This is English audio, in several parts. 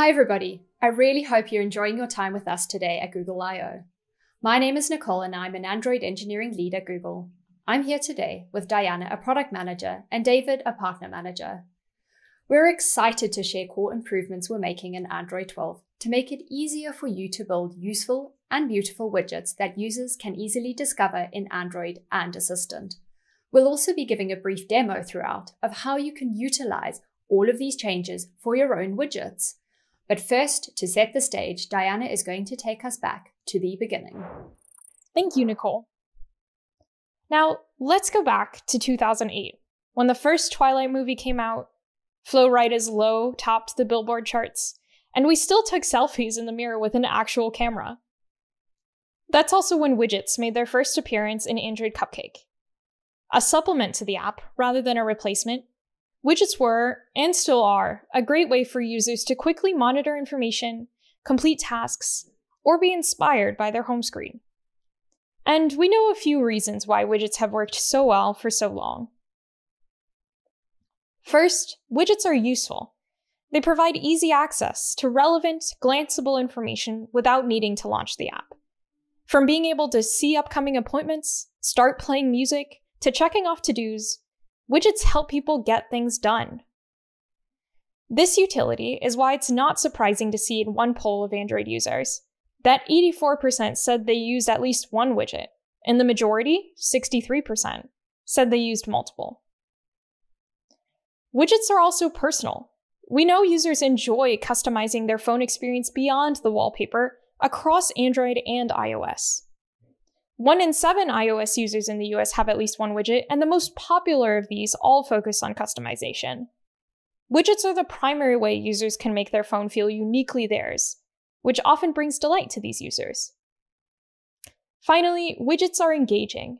Hi everybody, I really hope you're enjoying your time with us today at Google I/O. My name is Nicole and I'm an Android engineering lead at Google. I'm here today with Diana, a product manager, and David, a partner manager. We're excited to share core improvements we're making in Android 12 to make it easier for you to build useful and beautiful widgets that users can easily discover in Android and Assistant. We'll also be giving a brief demo throughout of how you can utilize all of these changes for your own widgets. But first, to set the stage, Diana is going to take us back to the beginning. Thank you, Nicole. Now, let's go back to 2008. When the first Twilight movie came out, Flo Rida's Low topped the Billboard charts, and we still took selfies in the mirror with an actual camera. That's also when widgets made their first appearance in Android Cupcake. A supplement to the app, rather than a replacement, widgets were, and still are, a great way for users to quickly monitor information, complete tasks, or be inspired by their home screen. And we know a few reasons why widgets have worked so well for so long. First, widgets are useful. They provide easy access to relevant, glanceable information without needing to launch the app. From being able to see upcoming appointments, start playing music, to checking off to-dos, widgets help people get things done. This utility is why it's not surprising to see in one poll of Android users that 84% said they used at least one widget, and the majority, 63%, said they used multiple. Widgets are also personal. We know users enjoy customizing their phone experience beyond the wallpaper across Android and iOS. 1 in 7 iOS users in the US have at least one widget, and the most popular of these all focus on customization. Widgets are the primary way users can make their phone feel uniquely theirs, which often brings delight to these users. Finally, widgets are engaging.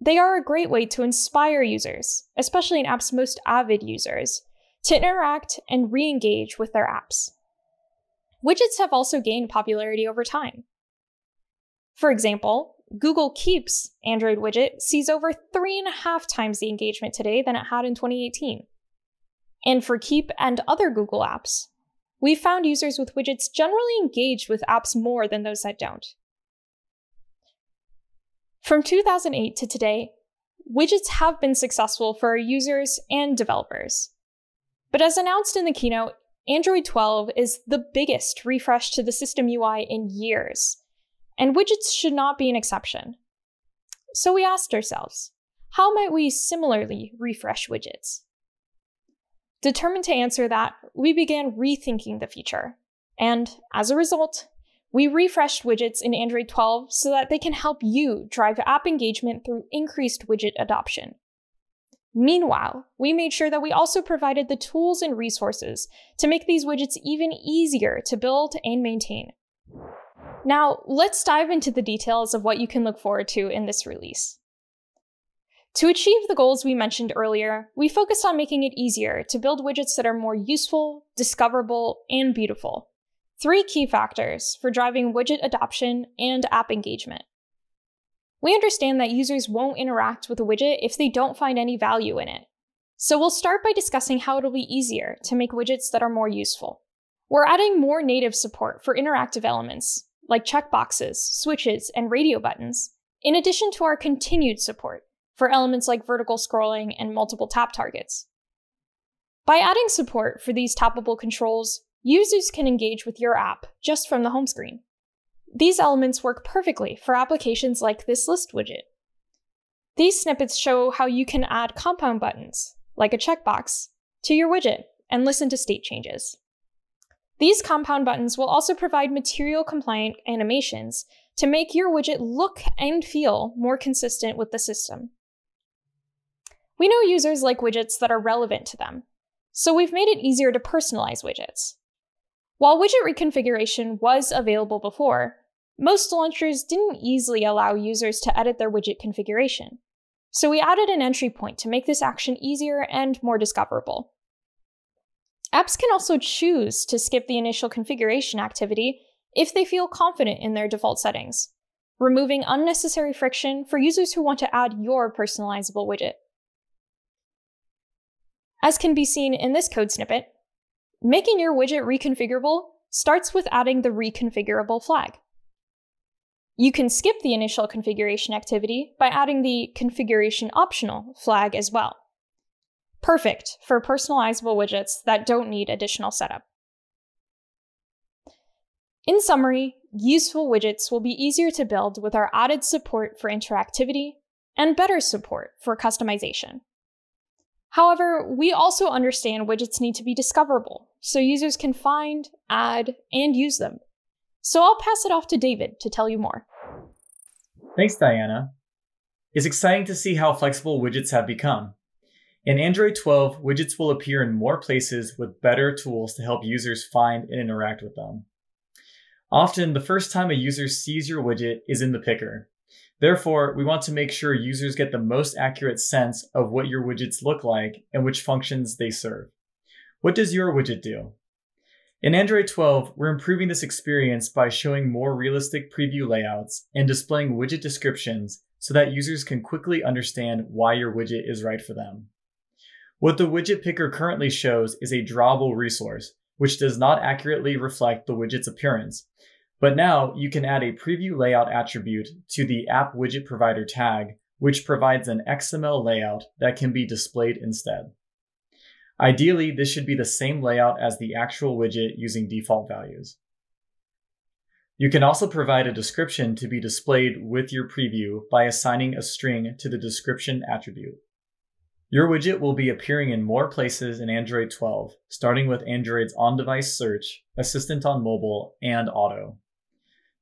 They are a great way to inspire users, especially an app's most avid users, to interact and re-engage with their apps. Widgets have also gained popularity over time. For example, Google Keep's Android widget sees over 3.5 times the engagement today than it had in 2018. And for Keep and other Google apps, we've found users with widgets generally engaged with apps more than those that don't. From 2008 to today, widgets have been successful for our users and developers. But as announced in the keynote, Android 12 is the biggest refresh to the system UI in years. And widgets should not be an exception. So we asked ourselves, how might we similarly refresh widgets? Determined to answer that, we began rethinking the feature. And as a result, we refreshed widgets in Android 12 so that they can help you drive app engagement through increased widget adoption. Meanwhile, we made sure that we also provided the tools and resources to make these widgets even easier to build and maintain. Now, let's dive into the details of what you can look forward to in this release. To achieve the goals we mentioned earlier, we focused on making it easier to build widgets that are more useful, discoverable, and beautiful. 3 key factors for driving widget adoption and app engagement. We understand that users won't interact with a widget if they don't find any value in it. So we'll start by discussing how it'll be easier to make widgets that are more useful. We're adding more native support for interactive elements, like checkboxes, switches, and radio buttons, in addition to our continued support for elements like vertical scrolling and multiple tap targets. By adding support for these tappable controls, users can engage with your app just from the home screen. These elements work perfectly for applications like this list widget. These snippets show how you can add compound buttons, like a checkbox, to your widget and listen to state changes. These compound buttons will also provide material-compliant animations to make your widget look and feel more consistent with the system. We know users like widgets that are relevant to them, so we've made it easier to personalize widgets. While widget reconfiguration was available before, most launchers didn't easily allow users to edit their widget configuration, so we added an entry point to make this action easier and more discoverable. Apps can also choose to skip the initial configuration activity if they feel confident in their default settings, removing unnecessary friction for users who want to add your personalizable widget. As can be seen in this code snippet, making your widget reconfigurable starts with adding the reconfigurable flag. You can skip the initial configuration activity by adding the configuration optional flag as well. Perfect for personalizable widgets that don't need additional setup. In summary, useful widgets will be easier to build with our added support for interactivity and better support for customization. However, we also understand widgets need to be discoverable, so users can find, add, and use them. So I'll pass it off to David to tell you more. Thanks, Diana. It's exciting to see how flexible widgets have become. In Android 12, widgets will appear in more places with better tools to help users find and interact with them. Often, the first time a user sees your widget is in the picker. Therefore, we want to make sure users get the most accurate sense of what your widgets look like and which functions they serve. What does your widget do? In Android 12, we're improving this experience by showing more realistic preview layouts and displaying widget descriptions so that users can quickly understand why your widget is right for them. What the widget picker currently shows is a drawable resource, which does not accurately reflect the widget's appearance. But now you can add a preview layout attribute to the app widget provider tag, which provides an XML layout that can be displayed instead. Ideally, this should be the same layout as the actual widget using default values. You can also provide a description to be displayed with your preview by assigning a string to the description attribute. Your widget will be appearing in more places in Android 12, starting with Android's on-device search, Assistant on mobile, and Auto.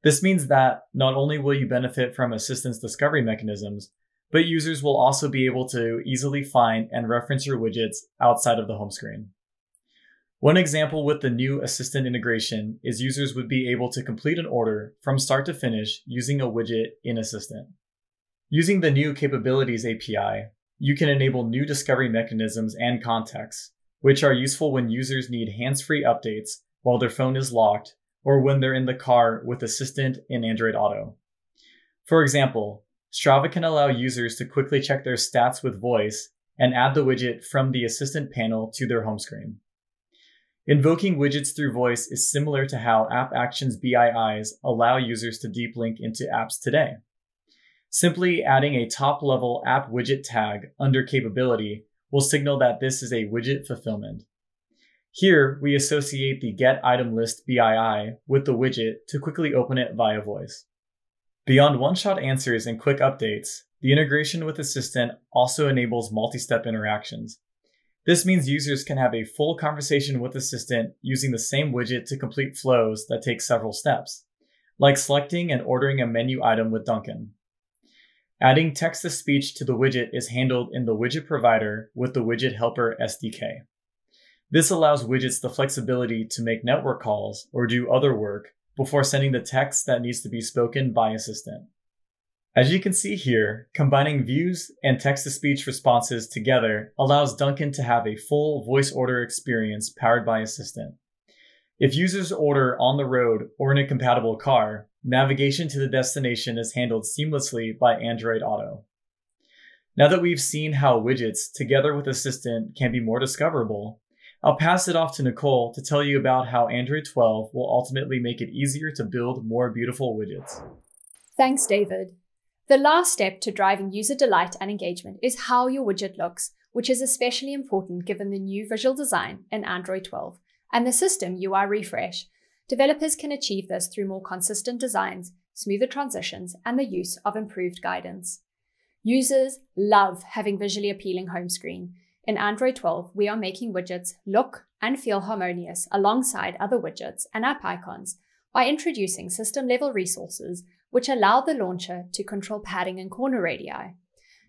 This means that not only will you benefit from Assistant's discovery mechanisms, but users will also be able to easily find and reference your widgets outside of the home screen. One example with the new Assistant integration is users would be able to complete an order from start to finish using a widget in Assistant. Using the new Capabilities API, you can enable new discovery mechanisms and contexts, which are useful when users need hands-free updates while their phone is locked or when they're in the car with Assistant in Android Auto. For example, Strava can allow users to quickly check their stats with voice and add the widget from the Assistant panel to their home screen. Invoking widgets through voice is similar to how App Action's BIIs allow users to deep link into apps today. Simply adding a top-level app widget tag under capability will signal that this is a widget fulfillment. Here, we associate the Get Item List BII with the widget to quickly open it via voice. Beyond one-shot answers and quick updates, the integration with Assistant also enables multi-step interactions. This means users can have a full conversation with Assistant using the same widget to complete flows that take several steps, like selecting and ordering a menu item with Dunkin. Adding text-to-speech to the widget is handled in the widget provider with the Widget Helper SDK. This allows widgets the flexibility to make network calls or do other work before sending the text that needs to be spoken by Assistant. As you can see here, combining views and text-to-speech responses together allows Dunkin to have a full voice order experience powered by Assistant. If users order on the road or in a compatible car, navigation to the destination is handled seamlessly by Android Auto. Now that we've seen how widgets, together with Assistant, can be more discoverable, I'll pass it off to Nicole to tell you about how Android 12 will ultimately make it easier to build more beautiful widgets. Thanks, David. The last step to driving user delight and engagement is how your widget looks, which is especially important given the new visual design in Android 12 and the system UI refresh. Developers can achieve this through more consistent designs, smoother transitions, and the use of improved guidance. Users love having visually appealing home screen. In Android 12, we are making widgets look and feel harmonious alongside other widgets and app icons by introducing system-level resources which allow the launcher to control padding and corner radii.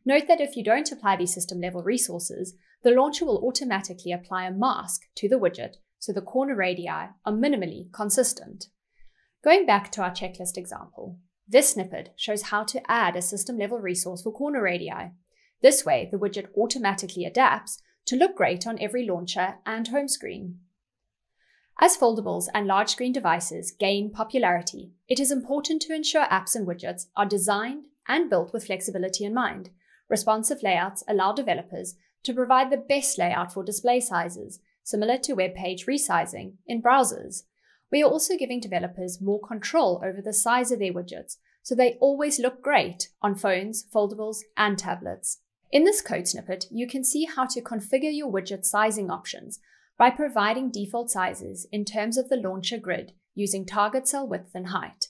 Note that if you don't apply these system-level resources, the launcher will automatically apply a mask to the widget, so the corner radii are minimally consistent. Going back to our checklist example, this snippet shows how to add a system-level resource for corner radii. This way, the widget automatically adapts to look great on every launcher and home screen. As foldables and large screen devices gain popularity, it is important to ensure apps and widgets are designed and built with flexibility in mind. Responsive layouts allow developers to provide the best layout for display sizes, similar to web page resizing in browsers. We are also giving developers more control over the size of their widgets, so they always look great on phones, foldables, and tablets. In this code snippet, you can see how to configure your widget sizing options by providing default sizes in terms of the launcher grid using target cell width and height.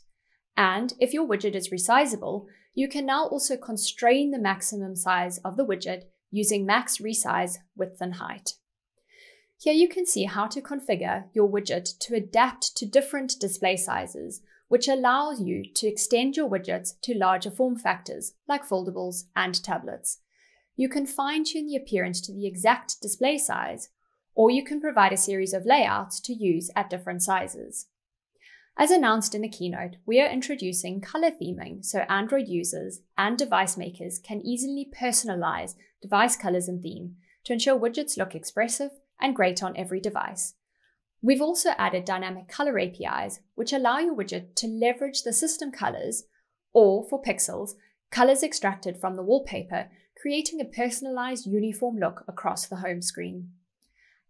And if your widget is resizable, you can now also constrain the maximum size of the widget using max resize width and height. Here you can see how to configure your widget to adapt to different display sizes, which allows you to extend your widgets to larger form factors like foldables and tablets. You can fine-tune the appearance to the exact display size, or you can provide a series of layouts to use at different sizes. As announced in the keynote, we are introducing color theming so Android users and device makers can easily personalize device colors and theme to ensure widgets look expressive and great on every device. We've also added dynamic color APIs, which allow your widget to leverage the system colors, or for pixels, colors extracted from the wallpaper, creating a personalized uniform look across the home screen.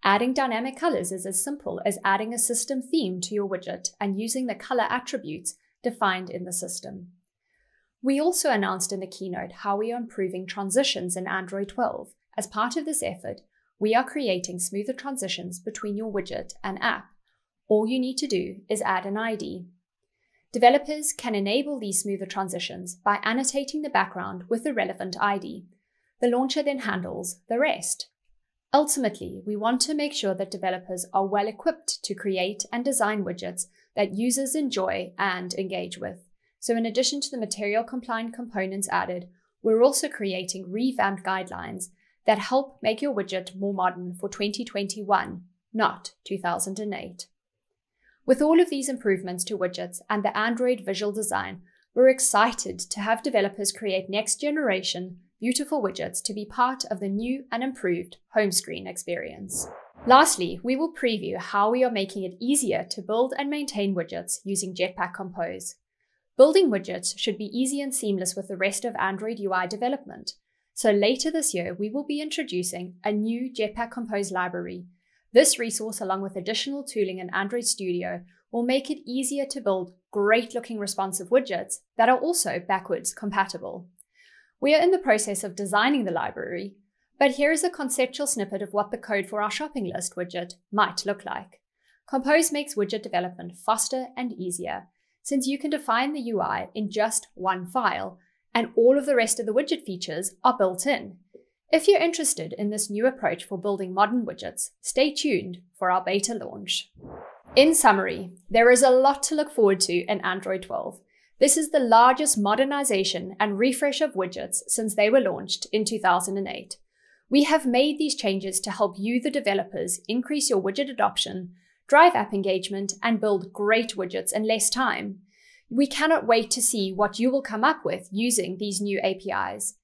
Adding dynamic colors is as simple as adding a system theme to your widget and using the color attributes defined in the system. We also announced in the keynote how we are improving transitions in Android 12. As part of this effort, we are creating smoother transitions between your widget and app. All you need to do is add an ID. Developers can enable these smoother transitions by annotating the background with the relevant ID. The launcher then handles the rest. Ultimately, we want to make sure that developers are well equipped to create and design widgets that users enjoy and engage with. So in addition to the material compliant components added, we're also creating revamped guidelines that help make your widget more modern for 2021, not 2008. With all of these improvements to widgets and the Android visual design, we're excited to have developers create next generation beautiful widgets to be part of the new and improved home screen experience. Lastly, we will preview how we are making it easier to build and maintain widgets using Jetpack Compose. Building widgets should be easy and seamless with the rest of Android UI development. So later this year, we will be introducing a new Jetpack Compose library. This resource, along with additional tooling in Android Studio, will make it easier to build great-looking responsive widgets that are also backwards compatible. We are in the process of designing the library, but here is a conceptual snippet of what the code for our shopping list widget might look like. Compose makes widget development faster and easier, since you can define the UI in just one file, and all of the rest of the widget features are built in. If you're interested in this new approach for building modern widgets, stay tuned for our beta launch. In summary, there is a lot to look forward to in Android 12. This is the largest modernization and refresh of widgets since they were launched in 2008. We have made these changes to help you, the developers, increase your widget adoption, drive app engagement, and build great widgets in less time. We cannot wait to see what you will come up with using these new APIs.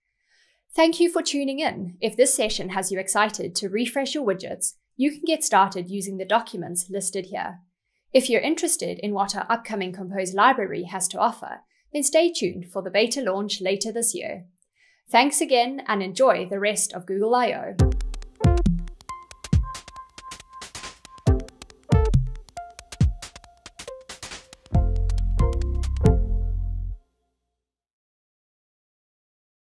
Thank you for tuning in. If this session has you excited to refresh your widgets, you can get started using the documents listed here. If you're interested in what our upcoming Compose library has to offer, then stay tuned for the beta launch later this year. Thanks again and enjoy the rest of Google I/O.